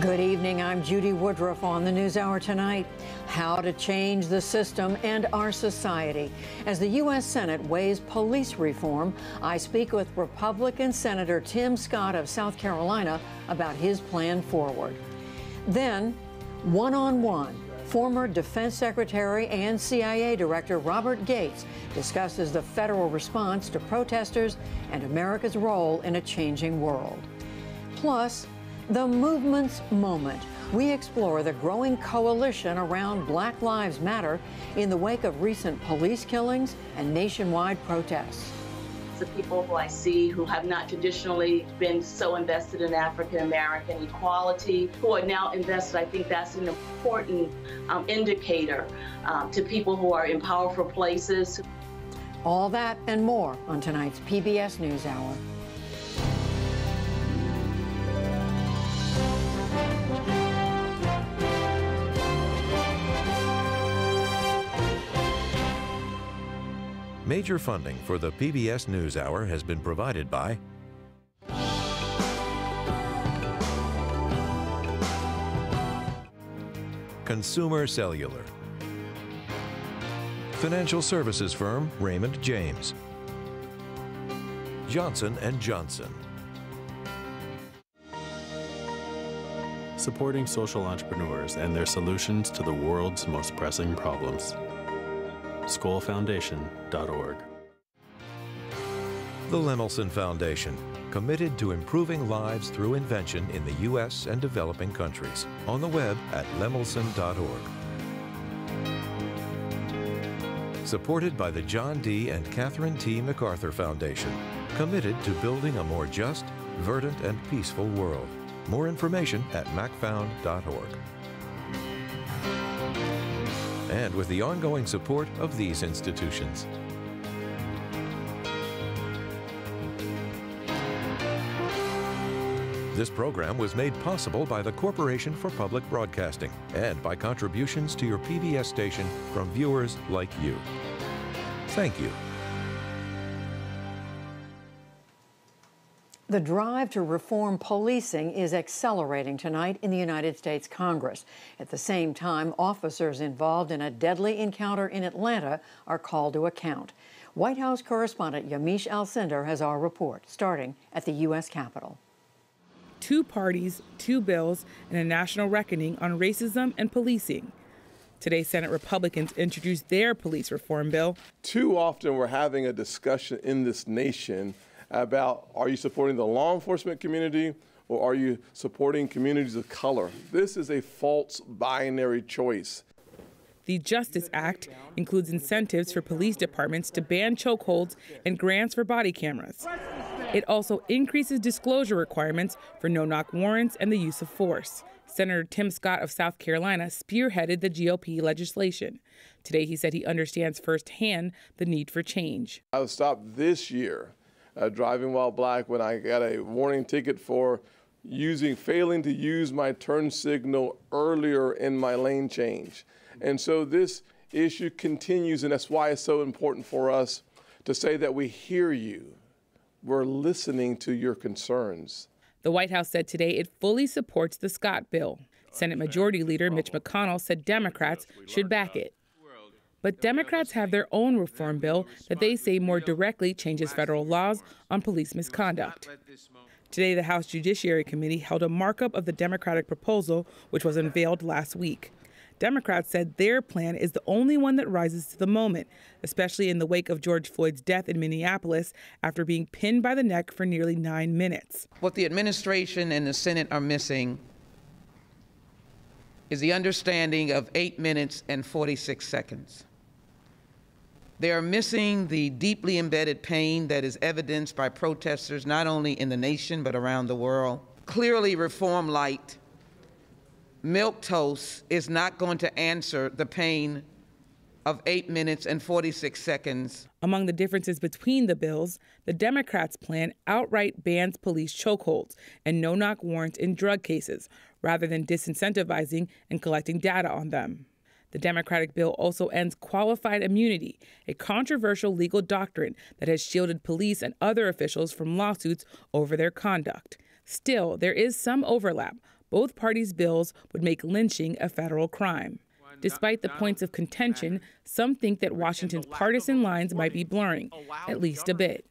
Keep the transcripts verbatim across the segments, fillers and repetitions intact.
Good evening, I'm Judy Woodruff on the NewsHour tonight. How to change the system and our society. As the U S Senate weighs police reform, I speak with Republican Senator Tim Scott of South Carolina about his plan forward. Then, one-on-one, former Defense Secretary and C I A Director Robert Gates discusses the federal response to protesters and America's role in a changing world. Plus, the movement's moment. We explore the growing coalition around Black Lives Matter in the wake of recent police killings and nationwide protests. The people who I see who have not traditionally been so invested in African-American equality, who are now invested, I think that's an important um, indicator uh, to people who are in powerful places. All that and more on tonight's P B S NewsHour. Major funding for the P B S NewsHour has been provided by Consumer Cellular, financial services firm Raymond James, Johnson and Johnson. Supporting social entrepreneurs and their solutions to the world's most pressing problems. Skoll Foundation dot org. The Lemelson Foundation, committed to improving lives through invention in the U S and developing countries. On the web at lemelson dot org. Supported by the John D. and Catherine T. MacArthur Foundation, committed to building a more just, verdant, and peaceful world. More information at mac found dot org. And with the ongoing support of these institutions. This program was made possible by the Corporation for Public Broadcasting and by contributions to your P B S station from viewers like you. Thank you. The drive to reform policing is accelerating tonight in the United States Congress. At the same time, officers involved in a deadly encounter in Atlanta are called to account. White House correspondent Yamiche Alcindor has our report, starting at the U S Capitol. Two parties, two bills, and a national reckoning on racism and policing. Today, Senate Republicans introduced their police reform bill. Too often we're having a discussion in this nation about, are you supporting the law enforcement community or are you supporting communities of color? This is a false binary choice. The Justice Act includes incentives for police departments to ban chokeholds and grants for body cameras. It also increases disclosure requirements for no-knock warrants and the use of force. Senator Tim Scott of South Carolina spearheaded the G O P legislation. Today he said he understands firsthand the need for change. I was stopped this year Uh, driving while black when I got a warning ticket for using, failing to use my turn signal earlier in my lane change. And so this issue continues, and that's why it's so important for us to say that we hear you. We're listening to your concerns. The White House said today it fully supports the Scott bill. Senate Majority Leader Mitch McConnell said Democrats should back it. But Democrats have their own reform bill that they say more directly changes federal laws on police misconduct. Today, the House Judiciary Committee held a markup of the Democratic proposal, which was unveiled last week. Democrats said their plan is the only one that rises to the moment, especially in the wake of George Floyd's death in Minneapolis after being pinned by the neck for nearly nine minutes. What the administration and the Senate are missing is the understanding of eight minutes and forty-six seconds. They are missing the deeply embedded pain that is evidenced by protesters not only in the nation but around the world. Clearly, reform light, milquetoast, is not going to answer the pain of eight minutes and forty-six seconds. Among the differences between the bills, the Democrats' plan outright bans police chokeholds and no-knock warrants in drug cases, rather than disincentivizing and collecting data on them. The Democratic bill also ends qualified immunity, a controversial legal doctrine that has shielded police and other officials from lawsuits over their conduct. Still, there is some overlap. both parties' bills would make lynching a federal crime. Despite the points of contention, some think that Washington's partisan lines might be blurring, at least a bit.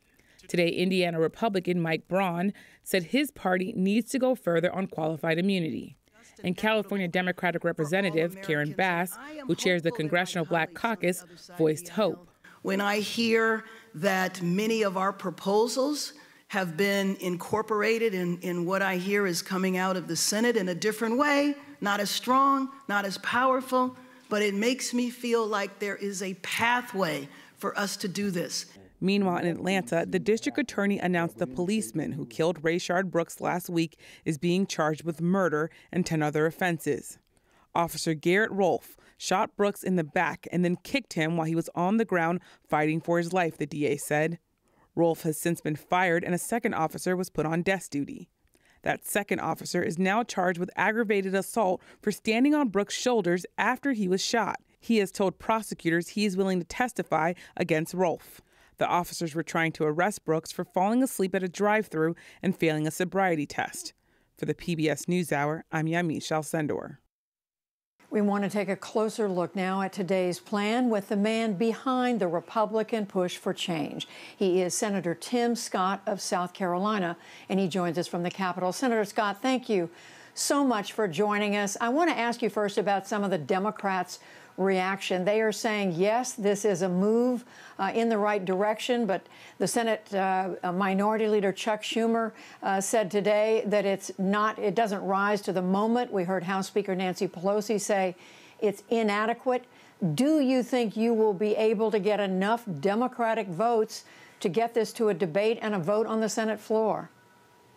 Today, Indiana Republican Mike Braun said his party needs to go further on qualified immunity. And California Democratic Representative Karen Bass, who chairs the Congressional Black Caucus, voiced hope. When I hear that many of our proposals have been incorporated in, in what I hear is coming out of the Senate in a different way, not as strong, not as powerful, but it makes me feel like there is a pathway for us to do this. Meanwhile, in Atlanta, the district attorney announced the policeman who killed Rayshard Brooks last week is being charged with murder and ten other offenses. Officer Garrett Rolfe shot Brooks in the back and then kicked him while he was on the ground fighting for his life, the D A said. Rolfe has since been fired and a second officer was put on desk duty. That second officer is now charged with aggravated assault for standing on Brooks' shoulders after he was shot. He has told prosecutors he is willing to testify against Rolfe. The officers were trying to arrest Brooks for falling asleep at a drive-thru and failing a sobriety test. For the P B S NewsHour, I'm Yamiche Alcindor. We want to take a closer look now at today's plan with the man behind the Republican push for change. He is Senator Tim Scott of South Carolina, and he joins us from the Capitol. Senator Scott, thank you so much for joining us. I want to ask you first about some of the Democrats' reaction. They are saying, yes, this is a move uh, in the right direction, but the Senate uh, Minority Leader Chuck Schumer uh, said today that it's not, it doesn't rise to the moment. We heard House Speaker Nancy Pelosi say it's inadequate. Do you think you will be able to get enough Democratic votes to get this to a debate and a vote on the Senate floor?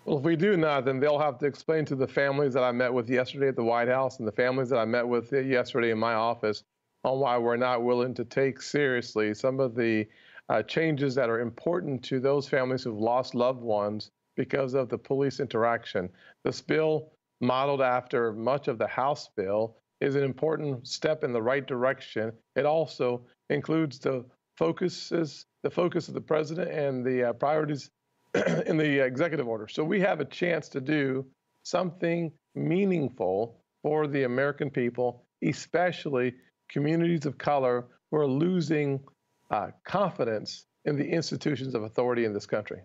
Well, if we do not, then they'll have to explain to the families that I met with yesterday at the White House and the families that I met with yesterday in my office on why we're not willing to take seriously some of the uh, changes that are important to those families who've lost loved ones because of the police interaction. This bill, modeled after much of the House bill, is an important step in the right direction. It also includes the focuses, the focus of the president and the uh, priorities in the executive order. So we have a chance to do something meaningful for the American people, especially communities of color who are losing uh, confidence in the institutions of authority in this country.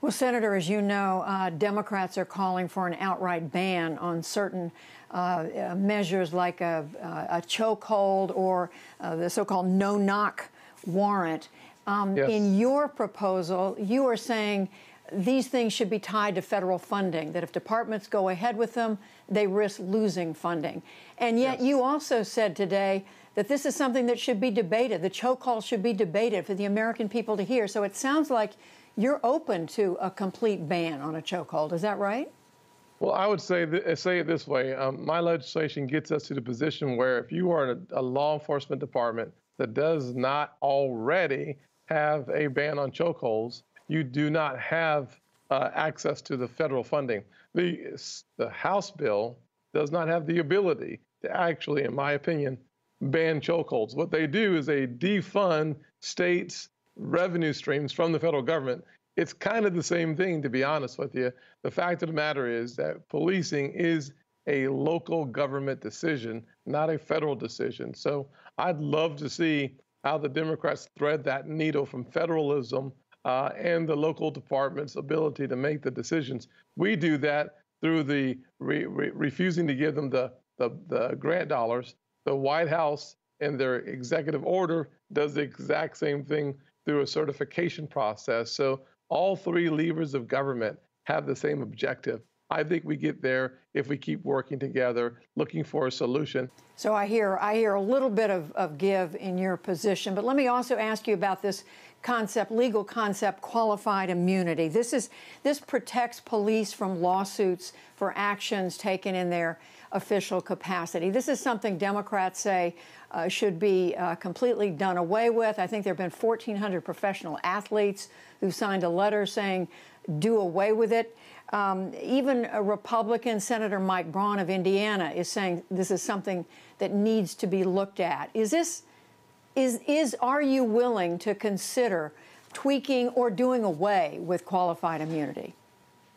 Well, Senator, as you know, uh, Democrats are calling for an outright ban on certain uh, measures like a, a chokehold or uh, the so-called no-knock warrant. Um, yes. In your proposal, you are saying these things should be tied to federal funding, that if departments go ahead with them, they risk losing funding. And yet yes. You also said today that this is something that should be debated. The chokehold should be debated for the American people to hear. So it sounds like you're open to a complete ban on a chokehold. Is that right? Well, I would say, th say it this way. Um, my legislation gets us to the position where if you are in a, a law enforcement department that does not already have a ban on chokeholds, you do not have uh, access to the federal funding. The, the House bill does not have the ability to actually, in my opinion, ban chokeholds. What they do is they defund states' revenue streams from the federal government. It's kind of the same thing, to be honest with you. The fact of the matter is that policing is a local government decision, not a federal decision. So I'd love to see how the Democrats thread that needle from federalism uh, and the local department's ability to make the decisions. We do that through the re re refusing to give them the, the, the grant dollars. The White House in their executive order does the exact same thing through a certification process. So all three levers of government have the same objective. I think we get there if we keep working together, looking for a solution. So I hear I hear a little bit of, of give in your position, but let me also ask you about this concept, legal concept, qualified immunity. This is this protects police from lawsuits for actions taken in their official capacity. This is something Democrats say uh, should be uh, completely done away with. I think there have been fourteen hundred professional athletes who signed a letter saying, do away with it. Um, even a Republican Senator Mike Braun of Indiana is saying this is something that needs to be looked at. Is this, is, is, are you willing to consider tweaking or doing away with qualified immunity?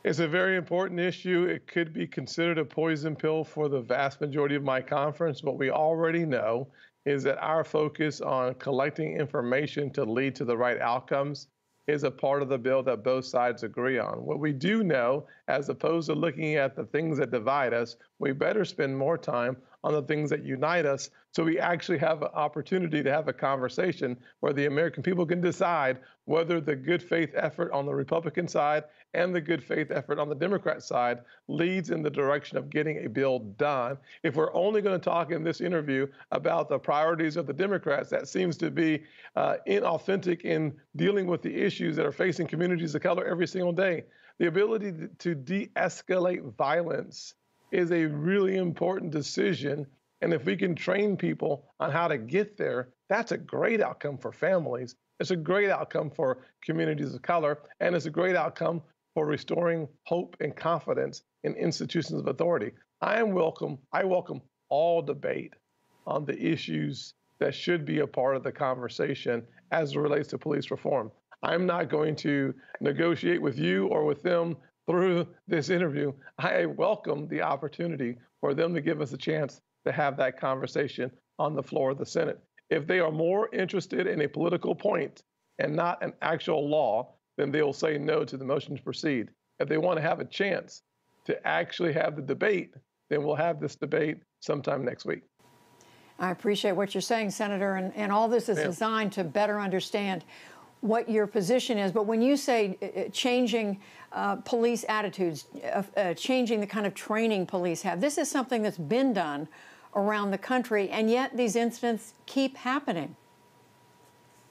It's a very important issue. It could be considered a poison pill for the vast majority of my conference. What we already know is that our focus on collecting information to lead to the right outcomes is a part of the bill that both sides agree on. What we do know, as opposed to looking at the things that divide us, we better spend more time on the things that unite us so we actually have an opportunity to have a conversation where the American people can decide whether the good faith effort on the Republican side and the good faith effort on the Democrat side leads in the direction of getting a bill done. If we're only going to talk in this interview about the priorities of the Democrats, that seems to be uh, inauthentic in dealing with the issues that are facing communities of color every single day. The ability to de-escalate violence is a really important decision. And if we can train people on how to get there, that's a great outcome for families. It's a great outcome for communities of color. And it's a great outcome for restoring hope and confidence in institutions of authority. I am welcome. I welcome all debate on the issues that should be a part of the conversation as it relates to police reform. I'm not going to negotiate with you or with them through this interview. I welcome the opportunity for them to give us a chance to have that conversation on the floor of the Senate. If they are more interested in a political point and not an actual law, then they will say no to the motion to proceed. If they want to have a chance to actually have the debate, then we'll have this debate sometime next week. I appreciate what you're saying, Senator, and, and all this is yeah. designed to better understand what your position is. But when you say changing uh, police attitudes, uh, uh, changing the kind of training police have, this is something that's been done around the country, and yet these incidents keep happening.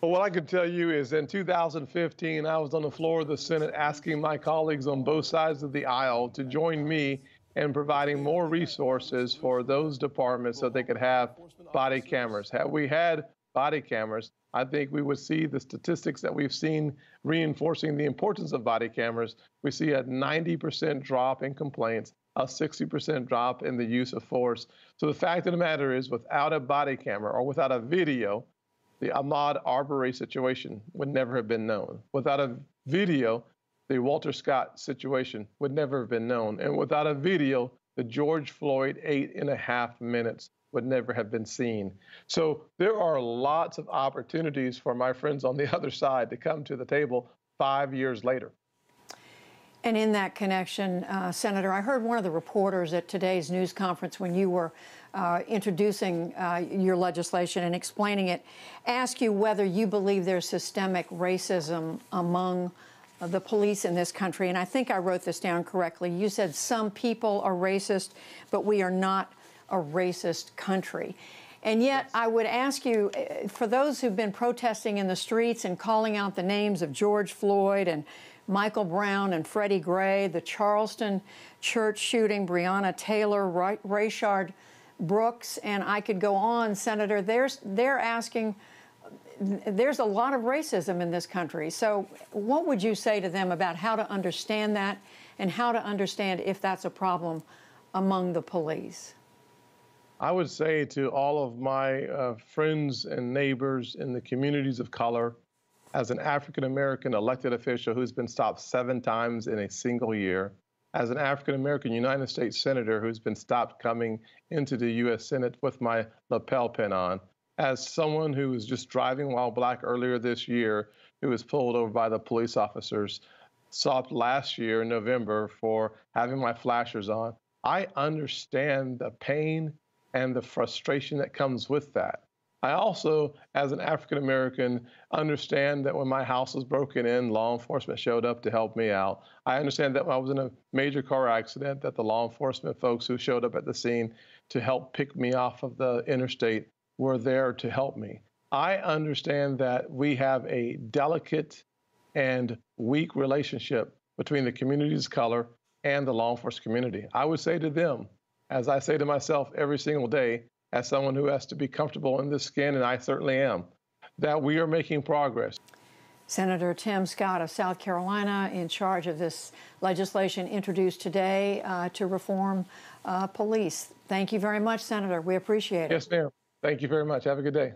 Well, what I can tell you is in two thousand fifteen, I was on the floor of the Senate asking my colleagues on both sides of the aisle to join me in providing more resources for those departments so they could have body cameras. Have we had body cameras, I think we would see the statistics that we've seen reinforcing the importance of body cameras. We see a ninety percent drop in complaints, a sixty percent drop in the use of force. So the fact of the matter is, without a body camera or without a video, the Ahmaud Arbery situation would never have been known. Without a video, the Walter Scott situation would never have been known. And without a video, the George Floyd eight and a half minutes would never have been seen. So there are lots of opportunities for my friends on the other side to come to the table five years later. And in that connection, uh, Senator, I heard one of the reporters at today's news conference when you were uh, introducing uh, your legislation and explaining it, ask you whether you believe there's systemic racism among uh, the police in this country. And I think I wrote this down correctly. You said some people are racist, but we are not a racist country. And yet, yes. I would ask you, for those who've been protesting in the streets and calling out the names of George Floyd and Michael Brown and Freddie Gray, the Charleston church shooting, Breonna Taylor, Rayshard Brooks, and I could go on, Senator, there's, they're asking, there's a lot of racism in this country. So what would you say to them about how to understand that and how to understand if that's a problem among the police? I would say to all of my uh, friends and neighbors in the communities of color, as an African-American elected official who's been stopped seven times in a single year, as an African-American United States Senator who's been stopped coming into the U S Senate with my lapel pin on, as someone who was just driving while black earlier this year, who was pulled over by the police officers, stopped last year in November for having my flashers on, I understand the pain and the frustration that comes with that. I also, as an African-American, understand that when my house was broken in, law enforcement showed up to help me out. I understand that when I was in a major car accident, that the law enforcement folks who showed up at the scene to help pick me off of the interstate were there to help me. I understand that we have a delicate and weak relationship between the communities of color and the law enforcement community. I would say to them, as I say to myself every single day, as someone who has to be comfortable in this skin, and I certainly am, that we are making progress. Senator Tim Scott of South Carolina, in charge of this legislation introduced today uh, to reform uh, police. Thank you very much, Senator. We appreciate it. Yes, ma'am. Thank you very much. Have a good day.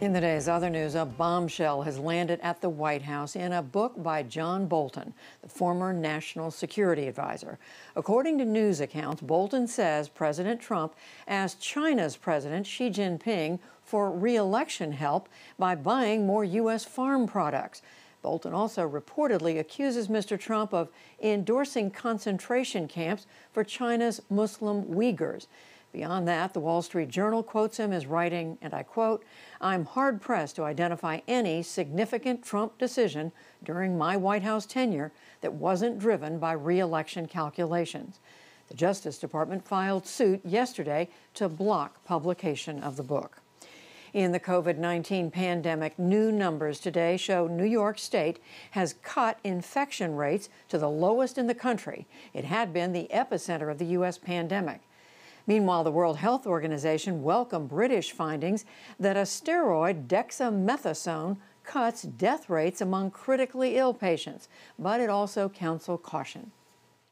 In the day's other news, a bombshell has landed at the White House in a book by John Bolton, the former national security advisor. According to news accounts, Bolton says President Trump asked China's President Xi Jinping for re-election help by buying more U S farm products. Bolton also reportedly accuses Mister Trump of endorsing concentration camps for China's Muslim Uyghurs. Beyond that, the Wall Street Journal quotes him as writing, and I quote, "I'm hard-pressed to identify any significant Trump decision during my White House tenure that wasn't driven by re-election calculations." The Justice Department filed suit yesterday to block publication of the book. In the COVID nineteen pandemic, new numbers today show New York State has cut infection rates to the lowest in the country. It had been the epicenter of the U S pandemic. Meanwhile, the World Health Organization welcomed British findings that a steroid dexamethasone cuts death rates among critically ill patients, but it also counseled caution.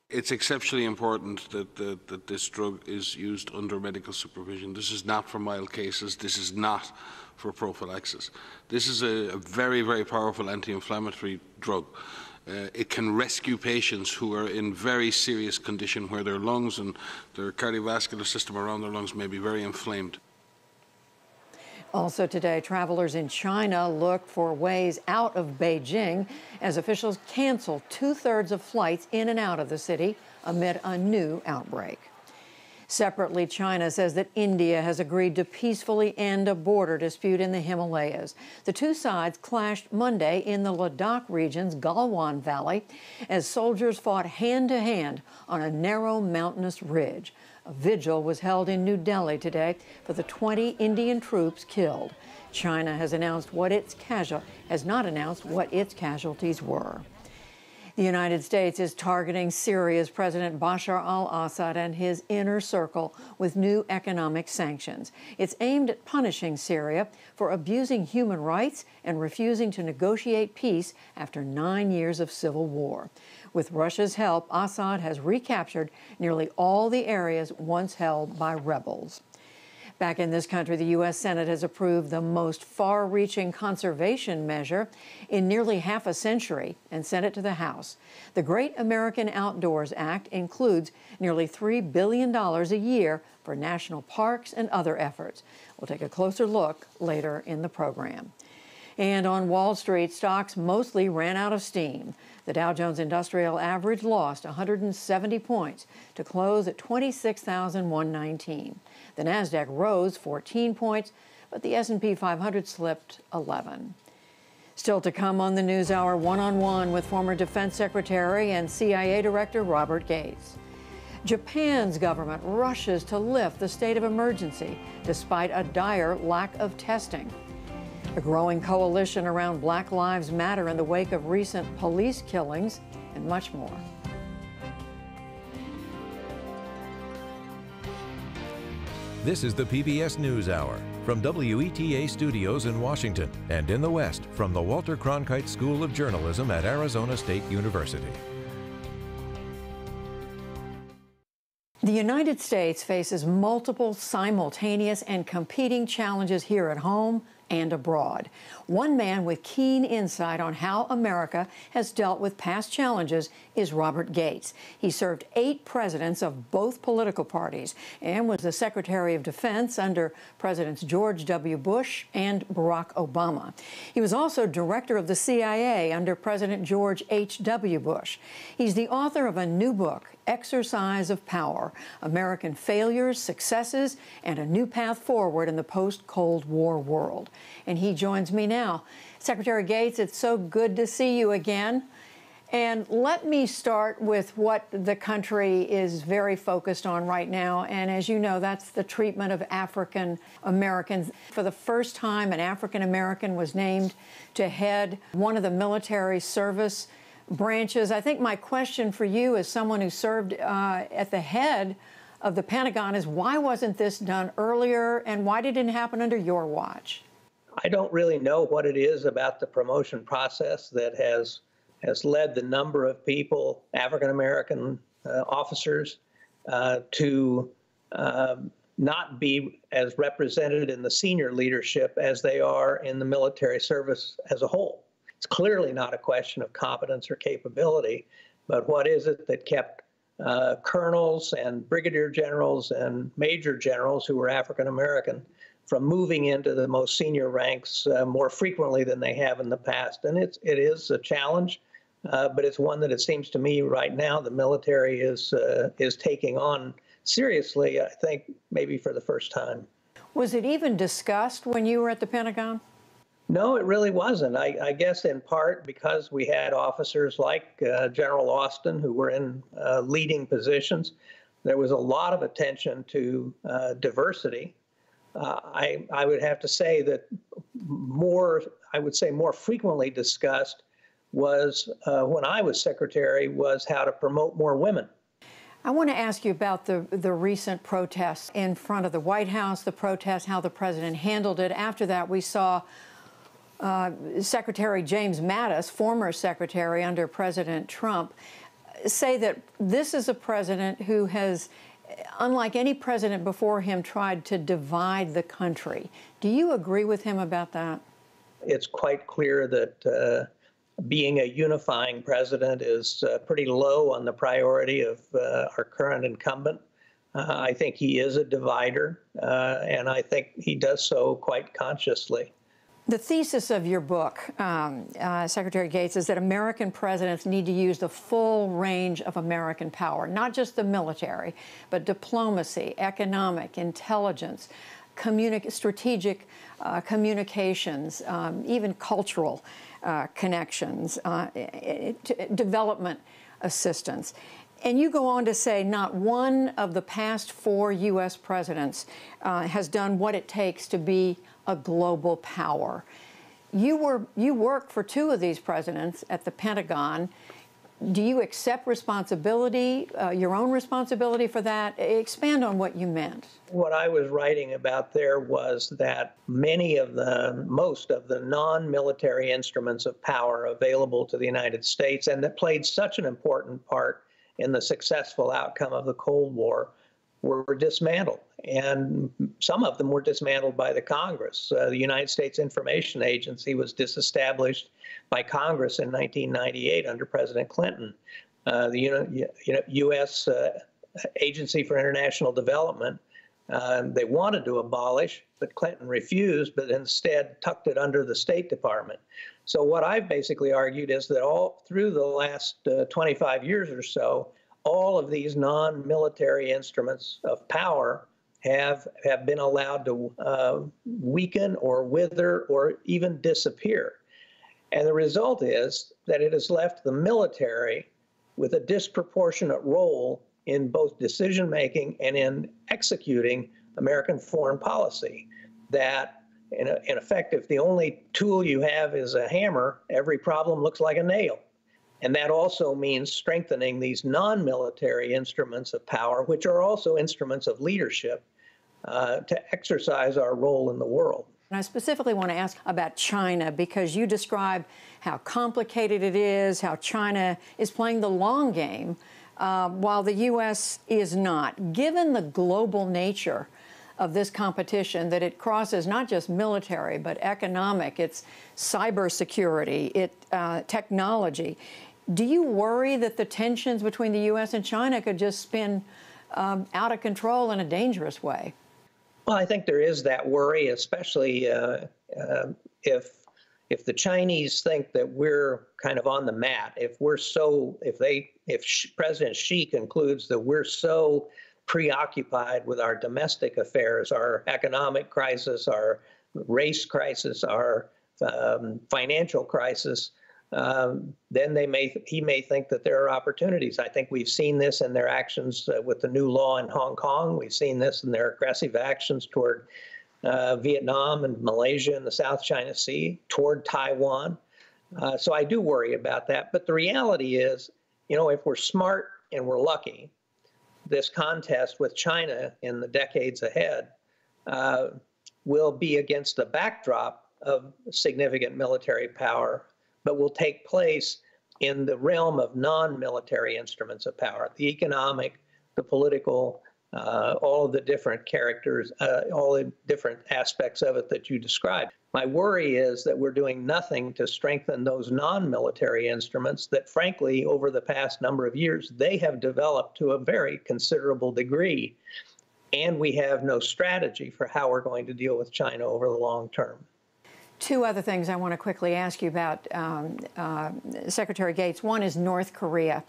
It's exceptionally important that, that, that this drug is used under medical supervision. This is not for mild cases. This is not for prophylaxis. This is a, a very, very powerful anti-inflammatory drug. Uh, it can rescue patients who are in very serious condition where their lungs and their cardiovascular system around their lungs may be very inflamed. Also today, travelers in China look for ways out of Beijing as officials cancel two-thirds of flights in and out of the city amid a new outbreak. Separately, China says that India has agreed to peacefully end a border dispute in the Himalayas. The two sides clashed Monday in the Ladakh region's Galwan Valley as soldiers fought hand-to-hand on a narrow mountainous ridge. A vigil was held in New Delhi today for the twenty Indian troops killed. China has announced what its casual has not announced what its casualties were. The United States is targeting Syria's President Bashar al-Assad and his inner circle with new economic sanctions. It's aimed at punishing Syria for abusing human rights and refusing to negotiate peace after nine years of civil war. With Russia's help, Assad has recaptured nearly all the areas once held by rebels. Back in this country, the U S Senate has approved the most far-reaching conservation measure in nearly half a century and sent it to the House. The Great American Outdoors Act includes nearly three billion dollars a year for national parks and other efforts. We'll take a closer look later in the program. And on Wall Street, stocks mostly ran out of steam. The Dow Jones Industrial Average lost one hundred seventy points to close at twenty-six thousand one hundred nineteen. The Nasdaq rose fourteen points, but the S and P five hundred slipped eleven. Still to come on the NewsHour, one-on-one with former Defense Secretary and C I A Director Robert Gates. Japan's government rushes to lift the state of emergency despite a dire lack of testing. A growing coalition around Black Lives Matter in the wake of recent police killings, and much more. This is the P B S NewsHour from W E T A Studios in Washington and in the West from the Walter Cronkite School of Journalism at Arizona State University. The United States faces multiple simultaneous and competing challenges here at home and abroad. One man with keen insight on how America has dealt with past challenges is Robert Gates. He served eight presidents of both political parties and was the Secretary of Defense under Presidents George W. Bush and Barack Obama. He was also director of the C I A under President George H W Bush. He's the author of a new book, Exercise of Power, American Failures, Successes, and a New Path Forward in the Post-Cold War World. And he joins me now. Secretary Gates, it's so good to see you again. And let me start with what the country is very focused on right now. And as you know, that's the treatment of African Americans. For the first time, an African American was named to head one of the military service branches. I think my question for you as someone who served uh, at the head of the Pentagon is why wasn't this done earlier and why didn't it happen under your watch? I don't really know what it is about the promotion process that has has led the number of people, African American uh, officers, uh, to uh, not be as represented in the senior leadership as they are in the military service as a whole. It's clearly not a question of competence or capability, but what is it that kept uh, colonels and brigadier generals and major generals who were African-American from moving into the most senior ranks uh, more frequently than they have in the past? And it's, it is a challenge, uh, but it's one that it seems to me right now the military is, uh, is taking on seriously, I think, maybe for the first time. Was it even discussed when you were at the Pentagon? No, it really wasn't. I, I guess in part because we had officers like uh, General Austin who were in uh, leading positions. There was a lot of attention to uh, diversity. Uh, I, I would have to say that more, I would say more frequently discussed was, uh, when I was secretary, was how to promote more women. I want to ask you about the, the recent protests in front of the White House, the protests, how the president handled it. After that, we saw uh, Secretary James Mattis, former secretary under President Trump, say that this is a president who has, unlike any president before him, tried to divide the country. Do you agree with him about that? It's quite clear that uh, being a unifying president is uh, pretty low on the priority of uh, our current incumbent. Uh, I think he is a divider, uh, and I think he does so quite consciously. The thesis of your book, um, uh, Secretary Gates, is that American presidents need to use the full range of American power, not just the military, but diplomacy, economic, intelligence, communic strategic uh, communications, um, even cultural Uh, connections, uh, development assistance. And you go on to say not one of the past four U S presidents uh, has done what it takes to be a global power. You were you work for two of these presidents at the Pentagon. Do you accept responsibility, uh, your own responsibility for that? Expand on what you meant. What I was writing about there was that many of the, most of the non-military instruments of power available to the United States, and that played such an important part in the successful outcome of the Cold War, were dismantled. And some of them were dismantled by the Congress. Uh, the United States Information Agency was disestablished by Congress in nineteen ninety-eight under President Clinton. Uh, the you know, U S Uh, Agency for International Development, uh, they wanted to abolish, but Clinton refused, but instead tucked it under the State Department. So what I've basically argued is that all through the last uh, twenty-five years or so, all of these non-military instruments of power have have been allowed to uh, weaken or wither or even disappear. And the result is that it has left the military with a disproportionate role in both decision-making and in executing American foreign policy. That, in, a, in effect, if the only tool you have is a hammer, every problem looks like a nail. And that also means strengthening these non-military instruments of power, which are also instruments of leadership, uh, to exercise our role in the world. And I specifically want to ask about China, because you describe how complicated it is, how China is playing the long game, uh, while the U S is not. Given the global nature of this competition, that it crosses not just military, but economic, it's cybersecurity, it, uh, technology, do you worry that the tensions between the U S and China could just spin um, out of control in a dangerous way? Well, I think there is that worry, especially uh, uh, if if the Chinese think that we're kind of on the mat. If we're so, if they, if President Xi concludes that we're so preoccupied with our domestic affairs, our economic crisis, our race crisis, our um, financial crisis, Um, then they may he may think that there are opportunities. I think we've seen this in their actions uh, with the new law in Hong Kong. We've seen this in their aggressive actions toward uh, Vietnam and Malaysia and the South China Sea, toward Taiwan. Uh, so I do worry about that. But the reality is, you know, if we're smart and we're lucky, this contest with China in the decades ahead uh, will be against the backdrop of significant military power, but will take place in the realm of non-military instruments of power, the economic, the political, uh, all of the different characters, uh, all the different aspects of it that you described. My worry is that we're doing nothing to strengthen those non-military instruments that, frankly, over the past number of years, they have developed to a very considerable degree. And we have no strategy for how we're going to deal with China over the long term. Two other things I want to quickly ask you about, um, uh, Secretary Gates. One is North Korea.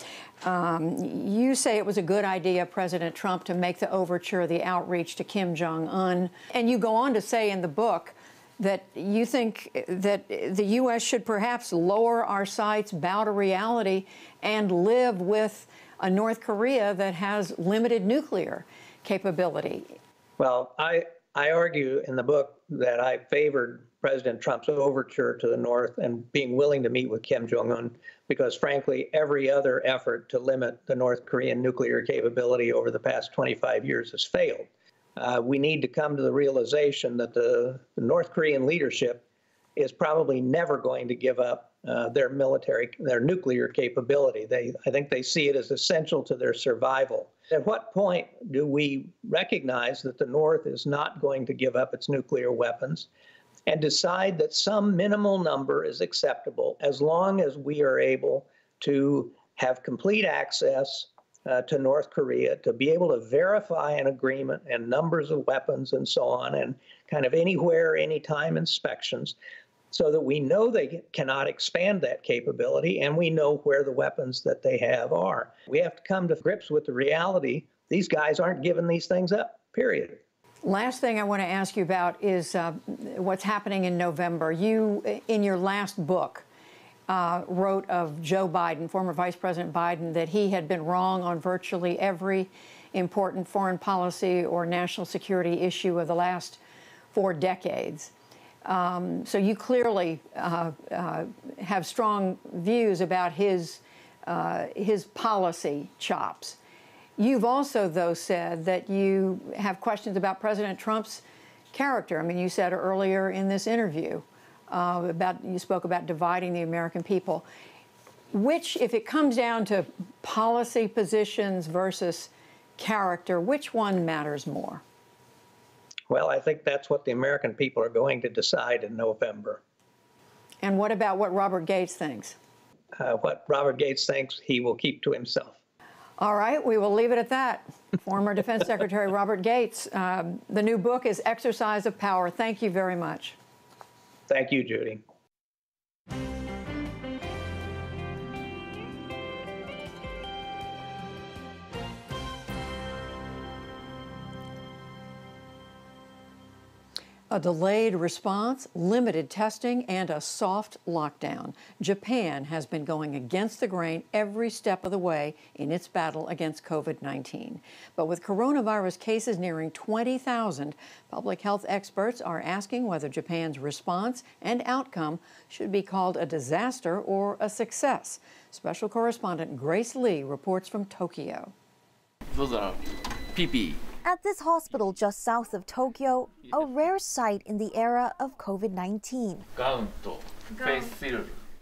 Um, you say it was a good idea, President Trump, to make the overture, the outreach to Kim Jong-un. And you go on to say in the book that you think that the U S should perhaps lower our sights, bow to reality, and live with a North Korea that has limited nuclear capability. Well, I, I argue in the book that I favored President Trump's overture to the North and being willing to meet with Kim Jong-un, because, frankly, every other effort to limit the North Korean nuclear capability over the past twenty-five years has failed. Uh, we need to come to the realization that the, the North Korean leadership is probably never going to give up uh, their military, their nuclear capability. They, I think they see it as essential to their survival. At what point do we recognize that the North is not going to give up its nuclear weapons, and decide that some minimal number is acceptable as long as we are able to have complete access uh, to North Korea, to be able to verify an agreement and numbers of weapons and so on, and kind of anywhere, anytime inspections, so that we know they cannot expand that capability and we know where the weapons that they have are. We have to come to grips with the reality. These guys aren't giving these things up, period. Last thing I want to ask you about is uh, what's happening in November. You, in your last book, uh, wrote of Joe Biden, former Vice President Biden, that he had been wrong on virtually every important foreign policy or national security issue of the last four decades. Um, so you clearly uh, uh, have strong views about his, uh, his policy chops. You've also, though, said that you have questions about President Trump's character. I mean, you said earlier in this interview uh, about, you spoke about dividing the American people, which, if it comes down to policy positions versus character, which one matters more? Well, I think that's what the American people are going to decide in November. And what about what Robert Gates thinks? Uh, what Robert Gates thinks, he will keep to himself. All right, we will leave it at that. Former Defense Secretary Robert Gates. Um, the new book is Exercise of Power. Thank you very much. Thank you, Judy. A delayed response, limited testing, and a soft lockdown. Japan has been going against the grain every step of the way in its battle against COVID nineteen. But with coronavirus cases nearing twenty thousand, public health experts are asking whether Japan's response and outcome should be called a disaster or a success. Special correspondent Grace Lee reports from Tokyo. Those are P P E. At this hospital just south of Tokyo, a rare sight in the era of COVID nineteen.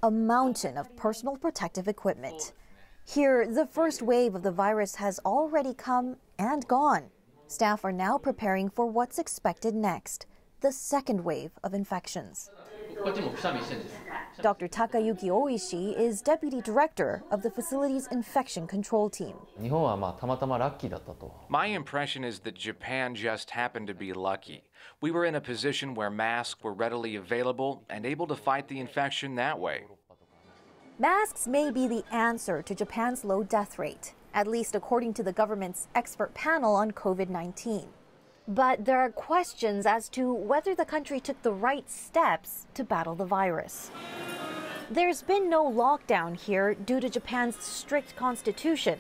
A mountain of personal protective equipment. Here, the first wave of the virus has already come and gone. Staff are now preparing for what's expected next, the second wave of infections. Doctor Takayuki Oishi is deputy director of the facility's infection control team. My impression is that Japan just happened to be lucky. We were in a position where masks were readily available and able to fight the infection that way. Masks may be the answer to Japan's low death rate, at least according to the government's expert panel on COVID nineteen. But there are questions as to whether the country took the right steps to battle the virus. There's been no lockdown here due to Japan's strict constitution,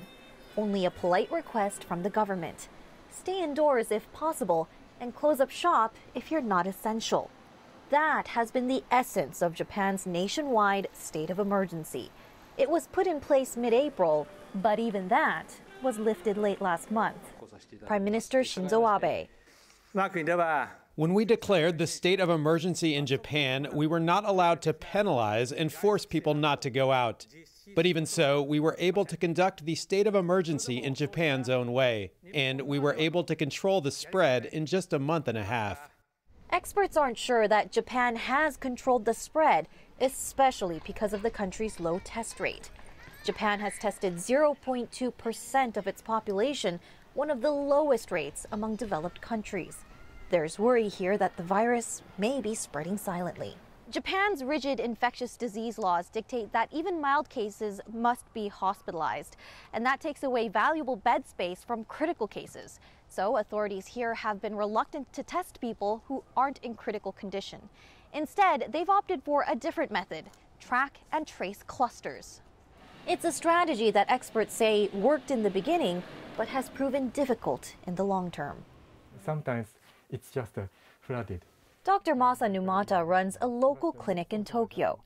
only a polite request from the government. Stay indoors if possible and close up shop if you're not essential. That has been the essence of Japan's nationwide state of emergency. It was put in place mid-April, but even that was lifted late last month. Prime Minister Shinzo Abe. When we declared the state of emergency in Japan, we were not allowed to penalize and force people not to go out. But even so, we were able to conduct the state of emergency in Japan's own way, and we were able to control the spread in just a month and a half. Experts aren't sure that Japan has controlled the spread, especially because of the country's low test rate. Japan has tested zero point two percent of its population, one of the lowest rates among developed countries. There's worry here that the virus may be spreading silently. Japan's rigid infectious disease laws dictate that even mild cases must be hospitalized, and that takes away valuable bed space from critical cases. So authorities here have been reluctant to test people who aren't in critical condition. Instead, they've opted for a different method, track and trace clusters. It's a strategy that experts say worked in the beginning, but has proven difficult in the long term. Sometimes it's just uh, flooded. Doctor Masa Numata runs a local clinic in Tokyo.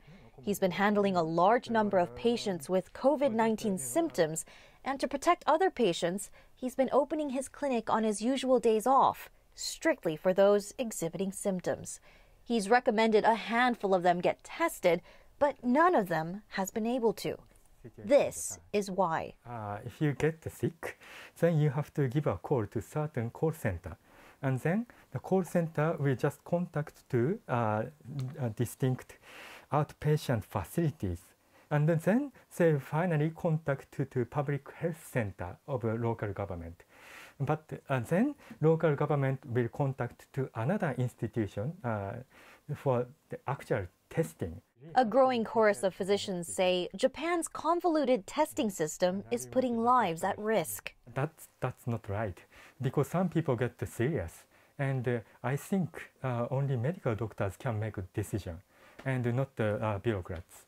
He's been handling a large number of patients with COVID nineteen symptoms, and to protect other patients, he's been opening his clinic on his usual days off, strictly for those exhibiting symptoms. He's recommended a handful of them get tested, but none of them has been able to. This is why. Uh, if you get sick, then you have to give a call to certain call center. And then the call center will just contact to uh, distinct outpatient facilities. And then they finally contact to, to public health center of a local government. But uh, then local government will contact to another institution uh, for the actual testing. A growing chorus of physicians say Japan's convoluted testing system is putting lives at risk. That's, that's not right, because some people get serious. And uh, I think uh, only medical doctors can make a decision, and not the uh, bureaucrats.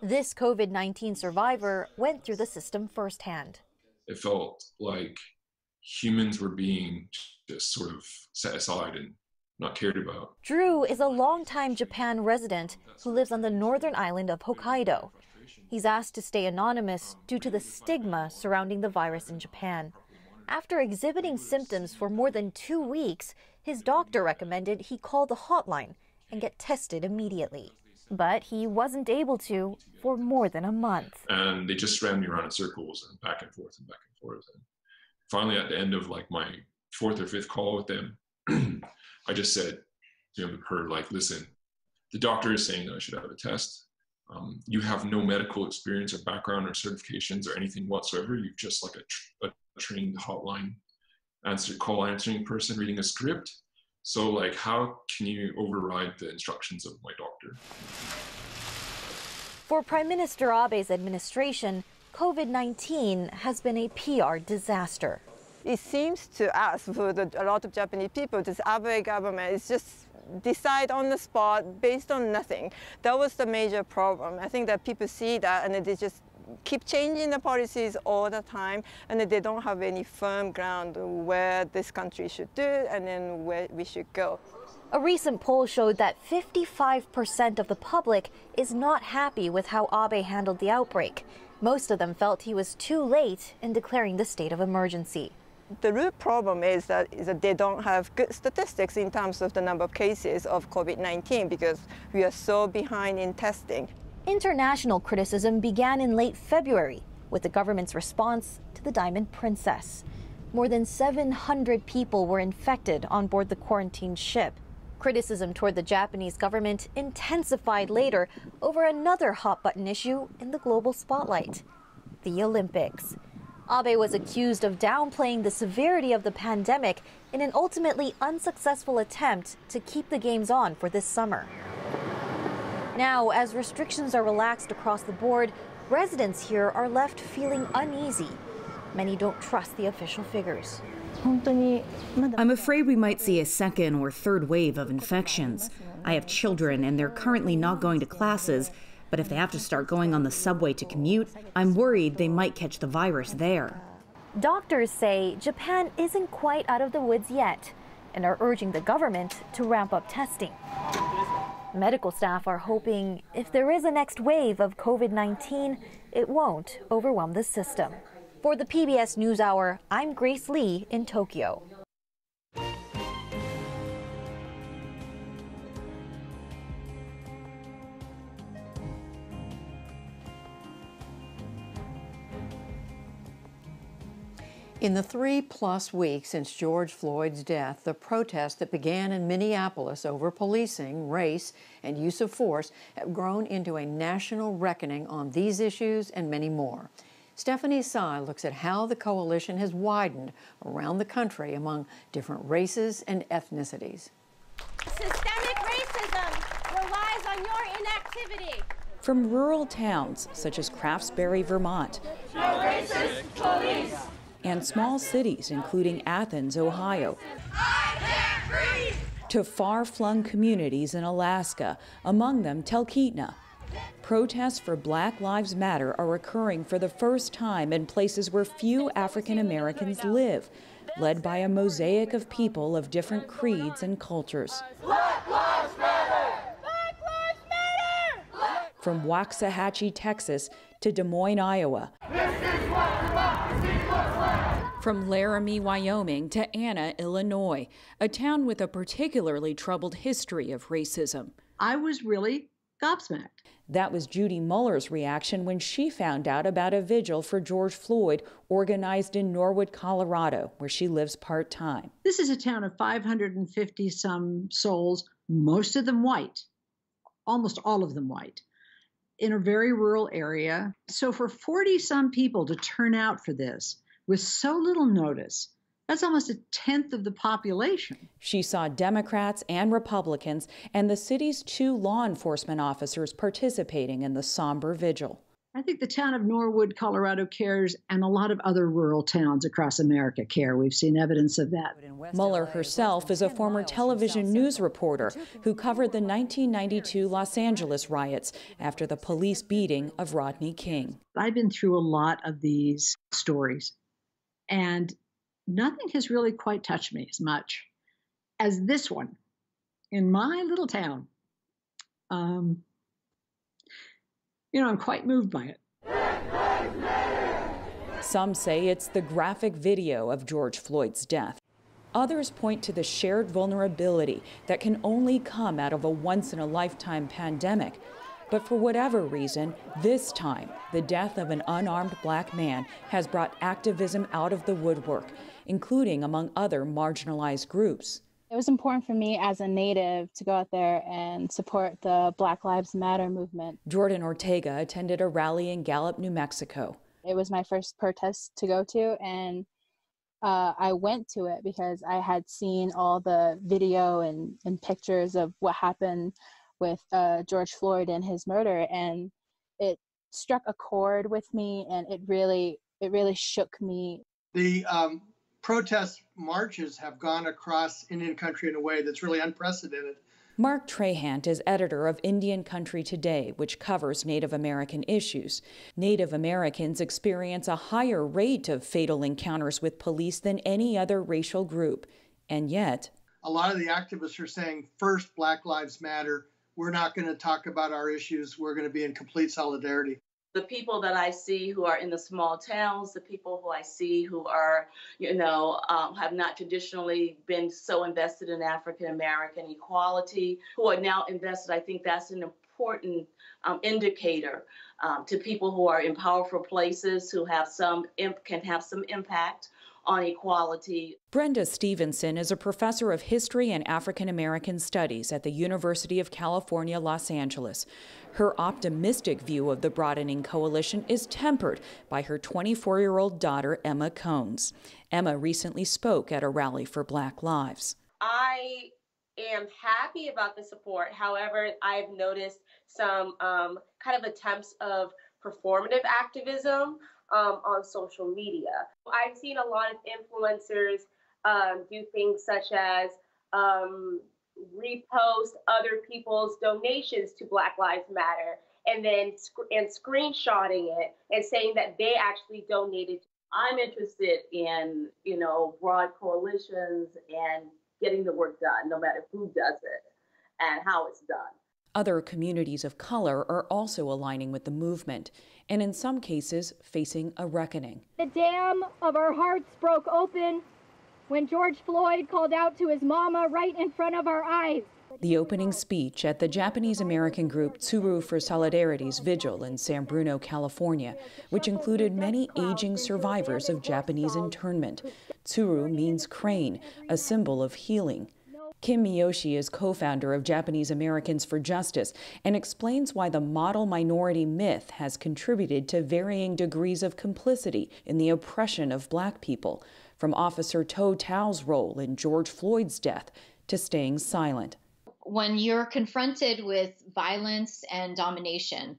This COVID nineteen survivor went through the system firsthand. It felt like humans were being just sort of set aside and not cared about. Drew is a longtime Japan resident who lives on the northern island of Hokkaido. He's asked to stay anonymous due to the stigma surrounding the virus in Japan. After exhibiting symptoms for more than two weeks, his doctor recommended he call the hotline and get tested immediately. But he wasn't able to for more than a month. And they just ran me around in circles and back and forth and back and forth. And finally, at the end of like my fourth or fifth call with them, I just said to her, like, listen, the doctor is saying that I should have a test. Um, you have no medical experience or background or certifications or anything whatsoever. You've just like a, tr a trained hotline answer call answering person reading a script. So, like, how can you override the instructions of my doctor? For Prime Minister Abe's administration, COVID nineteen has been a P R disaster. It seems to us, for the, a lot of Japanese people, this Abe government is just decide on the spot based on nothing. That was the major problem. I think that people see that and they just keep changing the policies all the time, and they don't have any firm ground where this country should do and then where we should go. A recent poll showed that fifty-five percent of the public is not happy with how Abe handled the outbreak. Most of them felt he was too late in declaring the state of emergency. The root problem is that, is that they don't have good statistics in terms of the number of cases of COVID nineteen because we are so behind in testing. International criticism began in late February with the government's response to the Diamond Princess. More than seven hundred people were infected on board the quarantined ship. Criticism toward the Japanese government intensified later over another hot-button issue in the global spotlight, the Olympics. Abe was accused of downplaying the severity of the pandemic in an ultimately unsuccessful attempt to keep the games on for this summer. Now, as restrictions are relaxed across the board, residents here are left feeling uneasy. Many don't trust the official figures. I'm afraid we might see a second or third wave of infections. I have children and they're currently not going to classes, but if they have to start going on the subway to commute, I'm worried they might catch the virus there. Doctors say Japan isn't quite out of the woods yet and are urging the government to ramp up testing. Medical staff are hoping if there is a next wave of COVID nineteen, it won't overwhelm the system. For the P B S NewsHour, I'm Grace Lee in Tokyo. In the three-plus weeks since George Floyd's death, the protests that began in Minneapolis over policing, race, and use of force have grown into a national reckoning on these issues and many more. Stephanie Sy looks at how the coalition has widened around the country among different races and ethnicities. Systemic racism relies on your inactivity. From rural towns such as Craftsbury, Vermont, no racist police, and small cities, including Athens, Ohio, I can't breathe, to far-flung communities in Alaska, among them Talkeetna. Protests for Black Lives Matter are occurring for the first time in places where few African Americans live, led by a mosaic of people of different creeds and cultures. Black Lives Matter! Black Lives Matter! Black. From Waxahachie, Texas, to Des Moines, Iowa. This is what democracy looks like. From Laramie, Wyoming, to Anna, Illinois, a town with a particularly troubled history of racism. I was really gobsmacked. That was Judy Muller's reaction when she found out about a vigil for George Floyd organized in Norwood, Colorado, where she lives part-time. This is a town of five hundred fifty some souls, most of them white, almost all of them white, in a very rural area. So for forty some people to turn out for this with so little notice, that's almost a tenth of the population. She saw Democrats and Republicans and the city's two law enforcement officers participating in the somber vigil. I think the town of Norwood, Colorado cares, and a lot of other rural towns across America care. We've seen evidence of that. Muller herself is a former television news reporter who covered the nineteen ninety-two Los Angeles riots after the police beating of Rodney King. I've been through a lot of these stories, and nothing has really quite touched me as much as this one in my little town. Um, you know, I'm quite moved by it. Some say it's the graphic video of George Floyd's death. Others point to the shared vulnerability that can only come out of a once-in-a-lifetime pandemic. But for whatever reason, this time, the death of an unarmed black man has brought activism out of the woodwork, including among other marginalized groups. It was important for me as a Native to go out there and support the Black Lives Matter movement. Jordan Ortega attended a rally in Gallup, New Mexico. It was my first protest to go to, and uh, I went to it because I had seen all the video and, and pictures of what happened with uh, George Floyd and his murder, and it struck a chord with me, and it really, it really shook me. The um, protest marches have gone across Indian country in a way that's really unprecedented. Mark Trahant is editor of Indian Country Today, which covers Native American issues. Native Americans experience a higher rate of fatal encounters with police than any other racial group, and yet a lot of the activists are saying, first, Black Lives Matter. We're not going to talk about our issues. We're going to be in complete solidarity. The people that I see who are in the small towns, the people who I see who are, you know, um, have not traditionally been so invested in African-American equality, who are now invested, I think that's an important um, indicator um, to people who are in powerful places, who have some imp- can have some impact on equality. Brenda Stevenson is a professor of history and African American studies at the University of California, Los Angeles. Her optimistic view of the broadening coalition is tempered by her twenty-four-year-old daughter, Emma Cones. Emma recently spoke at a rally for Black Lives. I am happy about the support. However, I've noticed some um, kind of attempts of performative activism Um, on social media. I've seen a lot of influencers um, do things such as um, repost other people's donations to Black Lives Matter and then sc and screenshotting it and saying that they actually donated. I'm interested in, you know, broad coalitions and getting the work done, no matter who does it and how it's done. Other communities of color are also aligning with the movement, and in some cases, facing a reckoning. The dam of our hearts broke open when George Floyd called out to his mama right in front of our eyes. the opening speech at the Japanese-American group Tsuru for Solidarity's vigil in San Bruno, California, which included many aging survivors of Japanese internment. Tsuru means crane, a symbol of healing. Kim Miyoshi is co-founder of Japanese Americans for Justice and explains why the model minority myth has contributed to varying degrees of complicity in the oppression of black people, from Officer To Tao's role in George Floyd's death to staying silent. When you're confronted with violence and domination,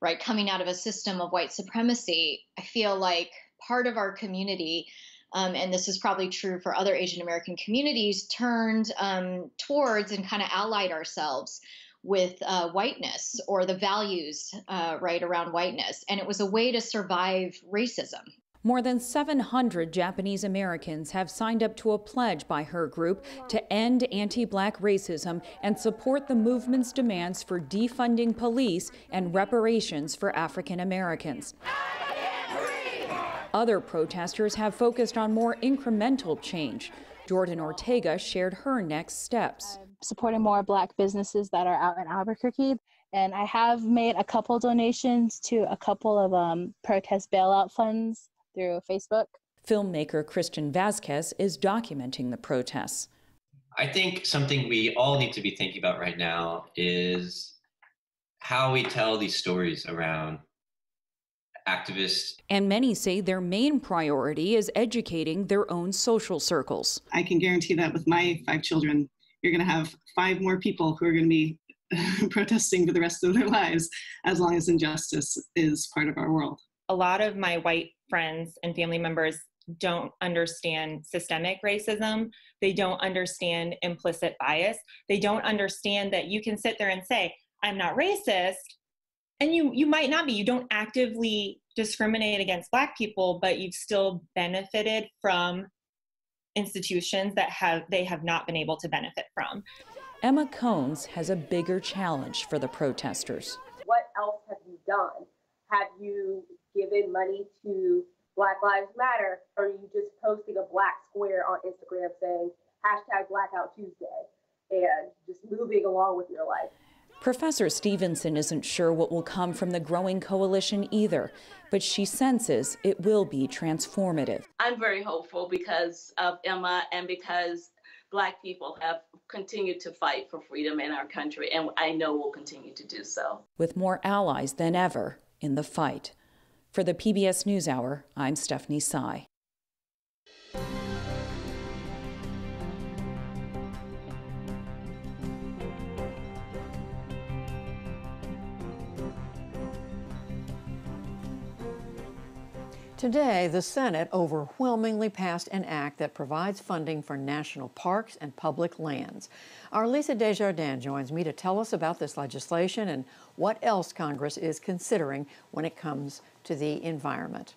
right, coming out of a system of white supremacy, I feel like part of our community, Um, and this is probably true for other Asian American communities, turned um, towards and kind of allied ourselves with uh, whiteness or the values uh, right around whiteness. And it was a way to survive racism. More than seven hundred Japanese Americans have signed up to a pledge by her group to end anti-black racism and support the movement's demands for defunding police and reparations for African Americans. Other protesters have focused on more incremental change. Jordan Ortega shared her next steps. I'm supporting more black businesses that are out in Albuquerque. And I have made a couple donations to a couple of um, protest bailout funds through Facebook. Filmmaker Christian Vasquez is documenting the protests. I think something we all need to be thinking about right now is how we tell these stories around activists. And many say their main priority is educating their own social circles. I can guarantee that with my five children, you're going to have five more people who are going to be protesting for the rest of their lives, as long as injustice is part of our world. A lot of my white friends and family members don't understand systemic racism. They don't understand implicit bias. They don't understand that you can sit there and say, I'm not racist, and you, you might not be. You don't actively discriminate against black people, but you've still benefited from institutions that have they have not been able to benefit from. Emma Cones has a bigger challenge for the protesters. What else have you done? Have you given money to Black Lives Matter, or are you just posting a black square on Instagram saying, hashtag Blackout Tuesday, and just moving along with your life? Professor Stevenson isn't sure what will come from the growing coalition either, but she senses it will be transformative. I'm very hopeful because of Emma and because black people have continued to fight for freedom in our country, and I know will continue to do so. With more allies than ever in the fight. For the P B S NewsHour, I'm Stephanie Tsai. Today, the Senate overwhelmingly passed an act that provides funding for national parks and public lands. Our Lisa Desjardins joins me to tell us about this legislation and what else Congress is considering when it comes to the environment.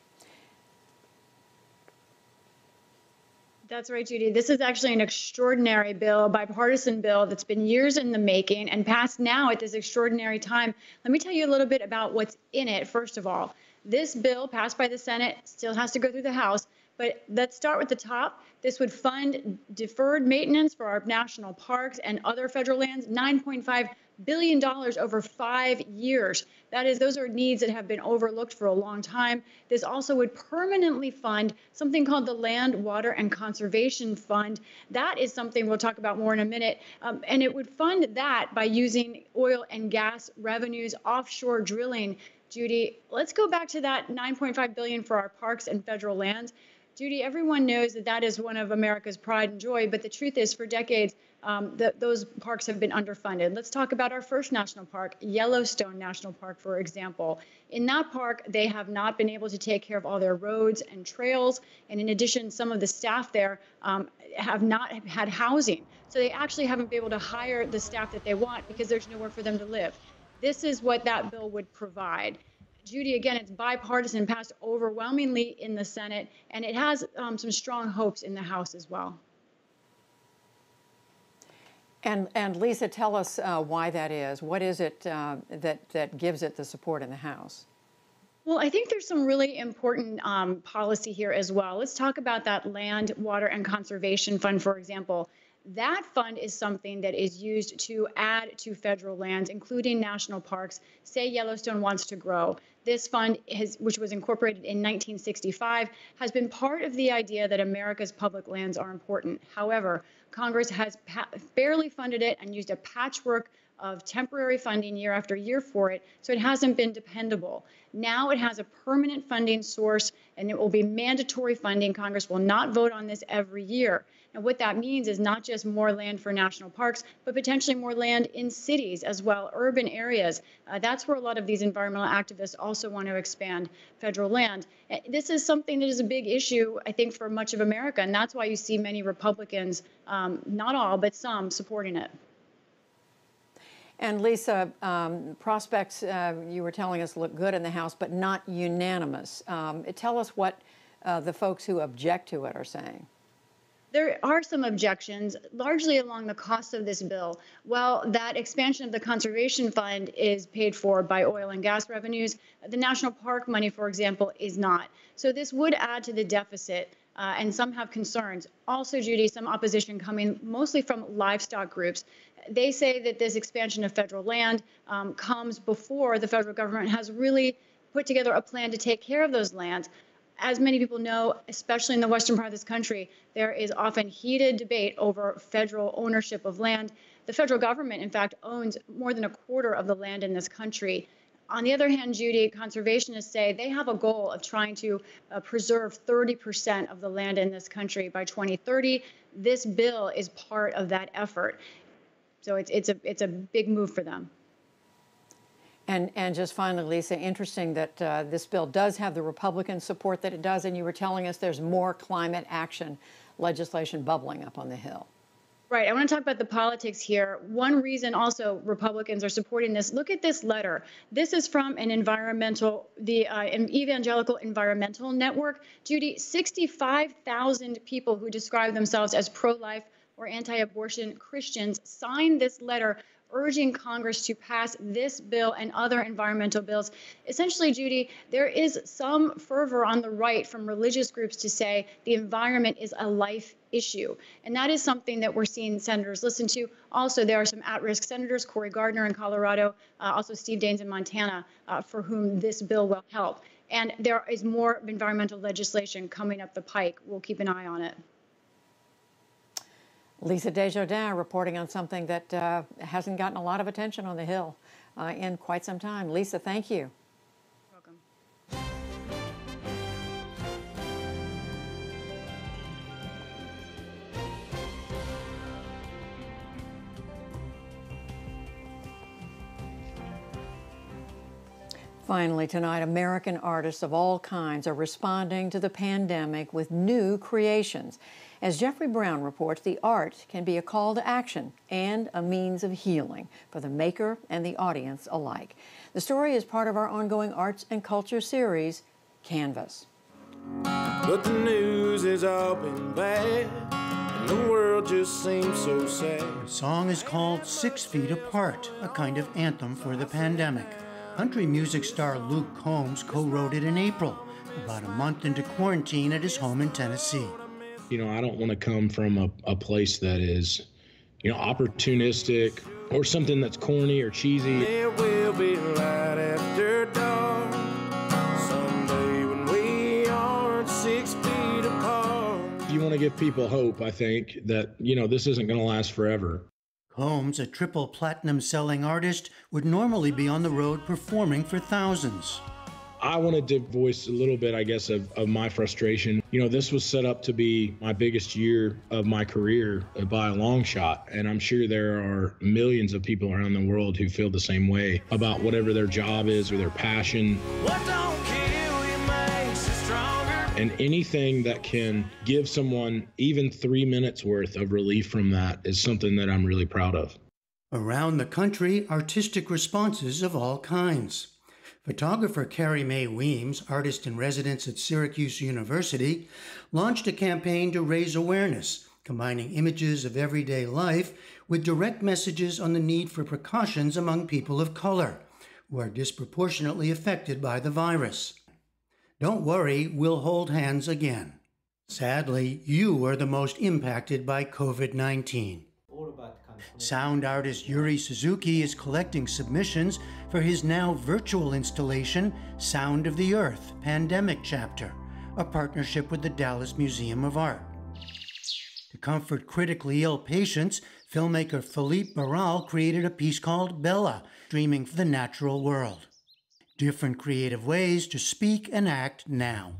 That's right, Judy. This is actually an extraordinary bill, bipartisan bill that's been years in the making and passed now at this extraordinary time. Let me tell you a little bit about what's in it, first of all. This bill passed by the Senate still has to go through the House, but let's start with the top. This would fund deferred maintenance for our national parks and other federal lands, nine point five billion dollars over five years. That is, those are needs that have been overlooked for a long time. This also would permanently fund something called the Land, Water, and Conservation Fund. That is something we'll talk about more in a minute. Um, and it would fund that by using oil and gas revenues, offshore drilling. Judy, let's go back to that nine point five billion dollars for our parks and federal lands. Judy, everyone knows that that is one of America's pride and joy, but the truth is for decades, um, the, those parks have been underfunded. Let's talk about our first national park, Yellowstone National Park, for example. In that park, they have not been able to take care of all their roads and trails. And in addition, some of the staff there um, have not had housing. So they actually haven't been able to hire the staff that they want because there's nowhere for them to live. This is what that bill would provide. Judy, again, it's bipartisan, passed overwhelmingly in the Senate, and it has um, some strong hopes in the House as well. And, and Lisa, tell us uh, why that is. What is it uh, that, that gives it the support in the House? Well, I think there's some really important um, policy here as well. Let's talk about that Land, Water, and Conservation Fund, for example. That fund is something that is used to add to federal lands, including national parks. Say Yellowstone wants to grow. This fund, has, which was incorporated in nineteen sixty-five, has been part of the idea that America's public lands are important. However, Congress has pa- barely funded it and used a patchwork of temporary funding year after year for it, so it hasn't been dependable. Now it has a permanent funding source, and it will be mandatory funding. Congress will not vote on this every year. And what that means is not just more land for national parks, but potentially more land in cities as well, urban areas. Uh, that's where a lot of these environmental activists also want to expand federal land. This is something that is a big issue, I think, for much of America, and that's why you see many Republicans, um, not all, but some, supporting it. And Lisa, um, prospects, uh, you were telling us, look good in the House, but not unanimous. Um, tell us what uh, the folks who object to it are saying. There are some objections, largely along the cost of this bill. While that expansion of the conservation fund is paid for by oil and gas revenues, the national park money, for example, is not. So this would add to the deficit. Uh, and some have concerns. Also, Judy, some opposition coming mostly from livestock groups. They say that this expansion of federal land um, comes before the federal government has really put together a plan to take care of those lands. As many people know, especially in the western part of this country, there is often heated debate over federal ownership of land. The federal government, in fact, owns more than a quarter of the land in this country. On the other hand, Judy, conservationists say they have a goal of trying to uh, preserve thirty percent of the land in this country by twenty thirty. This bill is part of that effort. So it's, it's, a, it's a big move for them. And, and just finally, Lisa, interesting that uh, this bill does have the Republican support that it does, and you were telling us there's more climate action legislation bubbling up on the Hill. Right. I want to talk about the politics here. One reason also Republicans are supporting this. Look at this letter. This is from an environmental, the uh, Evangelical Environmental Network. Judy, sixty-five thousand people who describe themselves as pro-life or anti-abortion Christians signed this letter urging Congress to pass this bill and other environmental bills. Essentially, Judy, there is some fervor on the right from religious groups to say the environment is a life issue. And that is something that we're seeing senators listen to. Also, there are some at-risk senators, Cory Gardner in Colorado, uh, also Steve Daines in Montana, uh, for whom this bill will help. And there is more environmental legislation coming up the pike. We'll keep an eye on it. Lisa Desjardins reporting on something that uh, hasn't gotten a lot of attention on the Hill uh, in quite some time. Lisa, thank you. Welcome. Finally tonight, American artists of all kinds are responding to the pandemic with new creations. As Jeffrey Brown reports, the art can be a call to action and a means of healing for the maker and the audience alike. The story is part of our ongoing arts and culture series, Canvas. But the news has all been bad, and the world just seems so sad. The song is called Six Feet Apart, a kind of anthem for the pandemic. Country music star Luke Combs co-wrote it in April, about a month into quarantine at his home in Tennessee. You know, I don't want to come from a, a place that is, you know, opportunistic or something that's corny or cheesy. There will be light after dark, someday when we aren't six feet apart. You want to give people hope, I think, that, you know, this isn't going to last forever. Combs, a triple platinum selling artist, would normally be on the road performing for thousands. I wanted to voice a little bit, I guess, of, of my frustration. You know, this was set up to be my biggest year of my career by a long shot. And I'm sure there are millions of people around the world who feel the same way about whatever their job is or their passion. What don't kill you makes you stronger. And anything that can give someone even three minutes worth of relief from that is something that I'm really proud of. Around the country, artistic responses of all kinds. Photographer Carrie Mae Weems, artist in residence at Syracuse University, launched a campaign to raise awareness, combining images of everyday life with direct messages on the need for precautions among people of color, who are disproportionately affected by the virus. Don't worry, we'll hold hands again. Sadly, you were the most impacted by COVID nineteen. Sound artist Yuri Suzuki is collecting submissions for his now virtual installation, Sound of the Earth, Pandemic Chapter, a partnership with the Dallas Museum of Art. To comfort critically ill patients, filmmaker Philippe Barral created a piece called Bella, Dreaming for the Natural World. Different creative ways to speak and act now.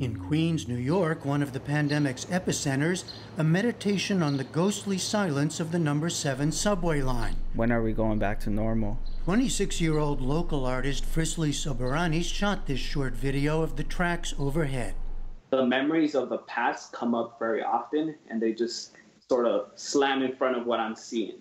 In Queens, New York, one of the pandemic's epicenters, a meditation on the ghostly silence of the number seven subway line. When are we going back to normal? twenty-six-year-old local artist Frisley Soberani shot this short video of the tracks overhead. The memories of the past come up very often, and they just sort of slam in front of what I'm seeing.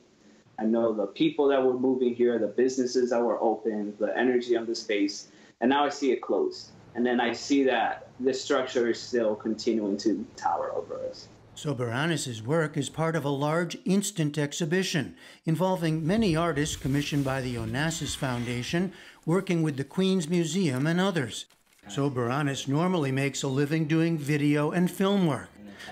I know the people that were moving here, the businesses that were open, the energy of the space, and now I see it closed. And then I see that this structure is still continuing to tower over us. Soberanis' work is part of a large instant exhibition involving many artists commissioned by the Onassis Foundation, working with the Queen's Museum and others. Soberanis normally makes a living doing video and film work.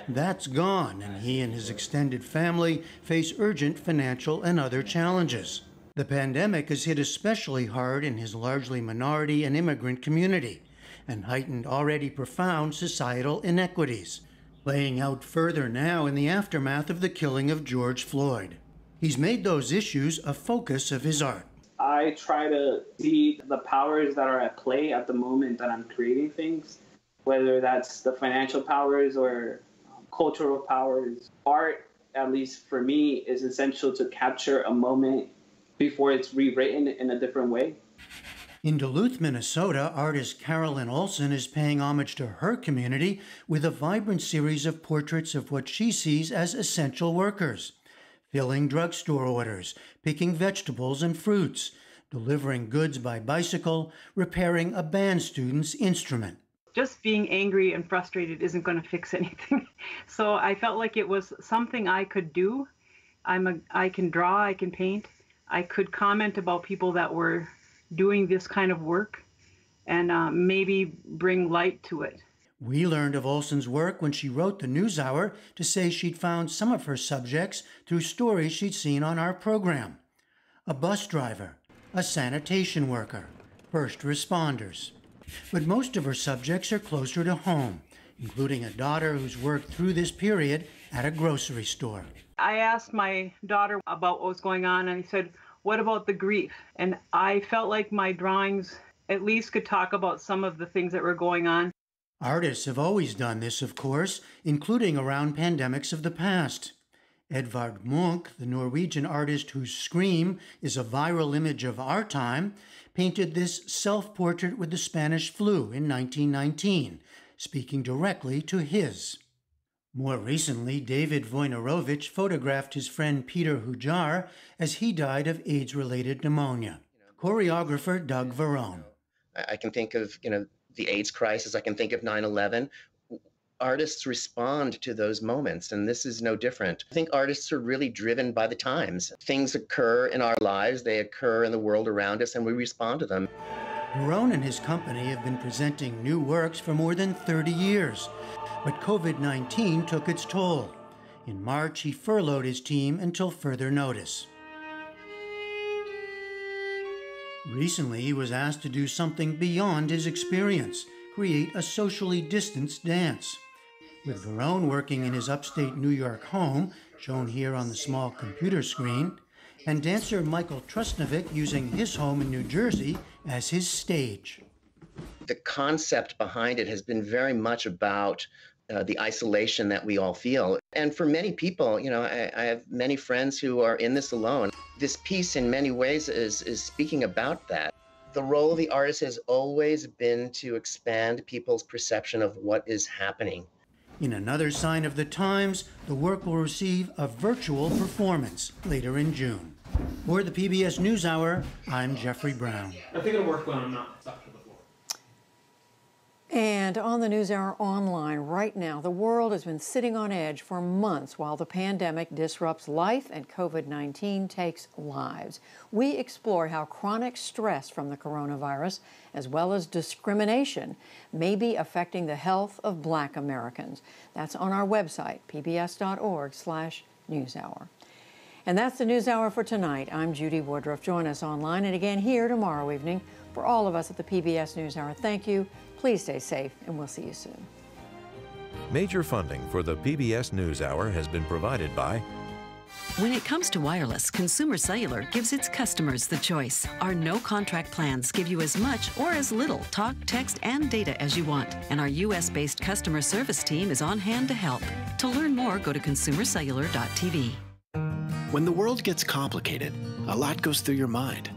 That's gone, and he and his extended family face urgent financial and other challenges. The pandemic has hit especially hard in his largely minority and immigrant community, and heightened already profound societal inequities, playing out further now in the aftermath of the killing of George Floyd. He's made those issues a focus of his art. I try to see the powers that are at play at the moment that I'm creating things, whether that's the financial powers or cultural powers. Art, at least for me, is essential to capture a moment before it's rewritten in a different way. In Duluth, Minnesota, artist Carolyn Olson is paying homage to her community with a vibrant series of portraits of what she sees as essential workers, filling drugstore orders, picking vegetables and fruits, delivering goods by bicycle, repairing a band student's instrument. Just being angry and frustrated isn't going to fix anything. So I felt like it was something I could do. I'm a, I can draw, I can paint. I could comment about people that were doing this kind of work and uh, maybe bring light to it. We learned of Olson's work when she wrote the NewsHour to say she'd found some of her subjects through stories she'd seen on our program. A bus driver, a sanitation worker, first responders. But most of her subjects are closer to home, including a daughter who's worked through this period at a grocery store. I asked my daughter about what was going on, and I said, "What about the grief?" And I felt like my drawings at least could talk about some of the things that were going on. Artists have always done this, of course, including around pandemics of the past. Edvard Munch, the Norwegian artist whose Scream is a viral image of our time, painted this self-portrait with the Spanish flu in nineteen nineteen, speaking directly to his. More recently, David Voinarovich photographed his friend Peter Hujar as he died of AIDS-related pneumonia. Choreographer Doug Verone. I can think of, you know, the AIDS crisis. I can think of nine eleven. Artists respond to those moments, and this is no different. I think artists are really driven by the times. Things occur in our lives. They occur in the world around us, and we respond to them. Verone and his company have been presenting new works for more than thirty years. But COVID nineteen took its toll. In March, he furloughed his team until further notice. Recently, he was asked to do something beyond his experience, create a socially distanced dance. With Verone working in his upstate New York home, shown here on the small computer screen, and dancer Michael Trusnovic using his home in New Jersey as his stage. The concept behind it has been very much about Uh, the isolation that we all feel. And for many people, you know, I, I have many friends who are in this alone. This piece in many ways is, is speaking about that. The role of the artist has always been to expand people's perception of what is happening. In another sign of the times, the work will receive a virtual performance later in June. For the P B S NewsHour, I'm Jeffrey Brown. I think it'll work when I'm not stuck to the floor. And on the NewsHour online right now, the world has been sitting on edge for months while the pandemic disrupts life and COVID nineteen takes lives. We explore how chronic stress from the coronavirus, as well as discrimination, may be affecting the health of Black Americans. That's on our website, p b s dot org slash newshour. And that's the NewsHour for tonight. I'm Judy Woodruff. Join us online and again here tomorrow evening. For all of us at the P B S NewsHour, thank you. Please stay safe, and we'll see you soon. Major funding for the P B S NewsHour has been provided by... When it comes to wireless, Consumer Cellular gives its customers the choice. Our no-contract plans give you as much or as little talk, text, and data as you want. And our U S based customer service team is on hand to help. To learn more, go to consumer cellular dot t v. When the world gets complicated, a lot goes through your mind.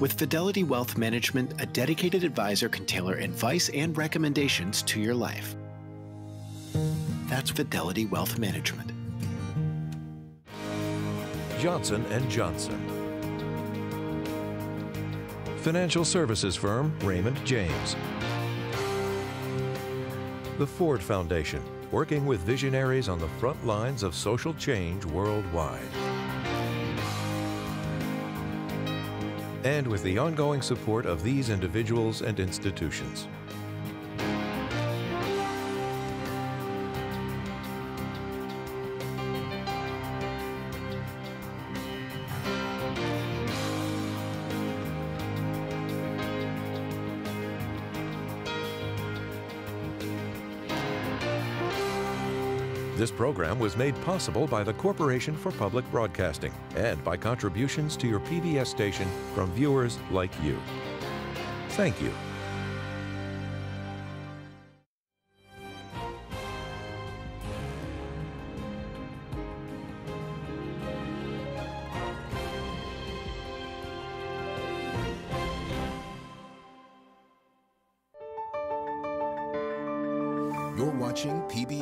With Fidelity Wealth Management, a dedicated advisor can tailor advice and recommendations to your life. That's Fidelity Wealth Management. Johnson and Johnson. Financial services firm Raymond James. The Ford Foundation, working with visionaries on the front lines of social change worldwide. And with the ongoing support of these individuals and institutions. This program was made possible by the Corporation for Public Broadcasting and by contributions to your P B S station from viewers like you. Thank you. You're watching P B S.